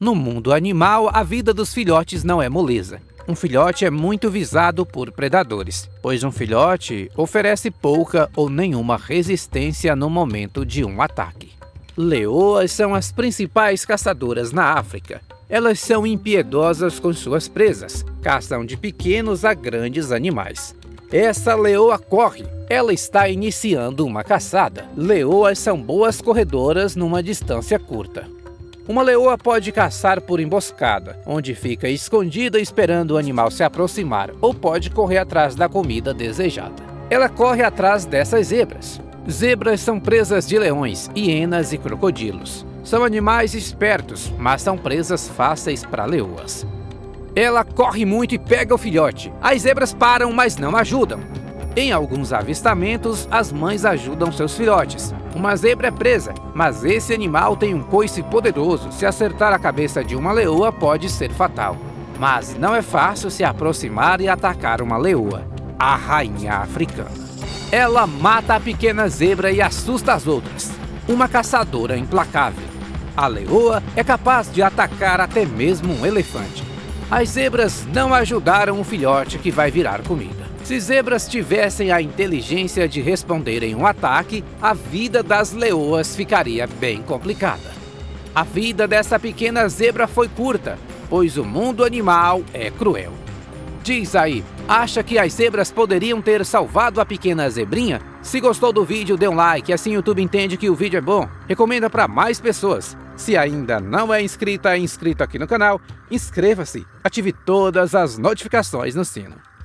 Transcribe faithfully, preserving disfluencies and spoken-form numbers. No mundo animal, a vida dos filhotes não é moleza. Um filhote é muito visado por predadores, pois um filhote oferece pouca ou nenhuma resistência no momento de um ataque. Leoas são as principais caçadoras na África. Elas são impiedosas com suas presas, caçam de pequenos a grandes animais. Essa leoa corre, ela está iniciando uma caçada. Leoas são boas corredoras numa distância curta. Uma leoa pode caçar por emboscada, onde fica escondida esperando o animal se aproximar, ou pode correr atrás da comida desejada. Ela corre atrás dessas zebras. Zebras são presas de leões, hienas e crocodilos. São animais espertos, mas são presas fáceis para leoas. Ela corre muito e pega o filhote. As zebras param, mas não ajudam. Em alguns avistamentos, as mães ajudam seus filhotes. Uma zebra é presa, mas esse animal tem um coice poderoso. Se acertar a cabeça de uma leoa, pode ser fatal. Mas não é fácil se aproximar e atacar uma leoa, a rainha africana. Ela mata a pequena zebra e assusta as outras. Uma caçadora implacável. A leoa é capaz de atacar até mesmo um elefante. As zebras não ajudaram o filhote que vai virar comida. Se zebras tivessem a inteligência de responderem um ataque, a vida das leoas ficaria bem complicada. A vida dessa pequena zebra foi curta, pois o mundo animal é cruel. Diz aí, acha que as zebras poderiam ter salvado a pequena zebrinha? Se gostou do vídeo, dê um like, assim o YouTube entende que o vídeo é bom. Recomenda para mais pessoas. Se ainda não é inscrita, é inscrito aqui no canal, inscreva-se, ative todas as notificações no sino.